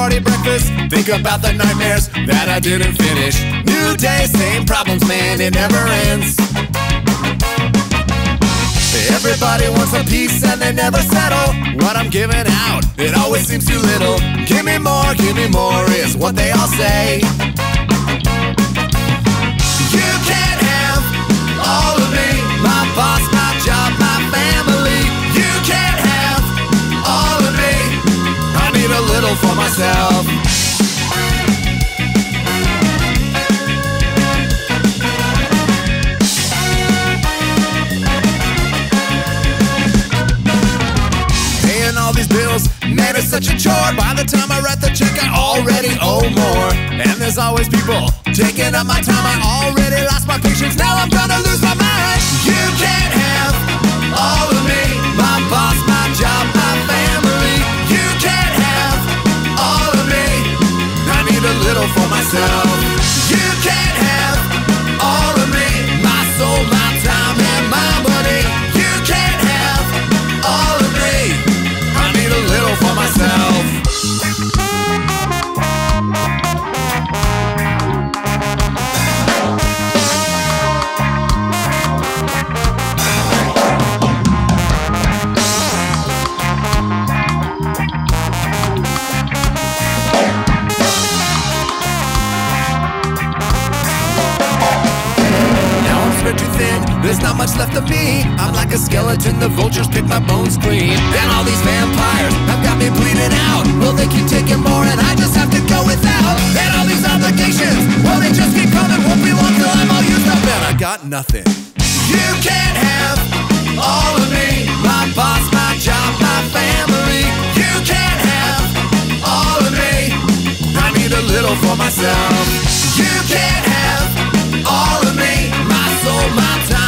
hearty breakfast, think about the nightmares that I didn't finish. New day, same problems, man, it never ends. Everybody wants a piece and they never settle. What I'm giving out, it always seems too little. Give me more is what they all say. You can't have all of me, my boss, my job, my family. You can't have all of me, I need a little for myself. Man, it's such a chore. By the time I write the check, I already owe more. And there's always people taking up my time. I already lost my patience, now I'm gonna lose my mind. You can't have all of me, my boss, my job, my family. You can't have all of me, I need a little for myself. You can't have all of me, my soul, my time, and my money. You can't have all of me, I need a little for myself. There's not much left of me, I'm like a skeleton, the vultures pick my bones clean. And all these vampires have got me bleeding out. Will they keep taking more and I just have to go without? And all these obligations, will they just keep coming? Won't be long till I'm all used up and I got nothing. You can't have all of me, my boss, my job, my family. You can't have all of me, I need a little for myself. You can't have all of me, my soul, my time.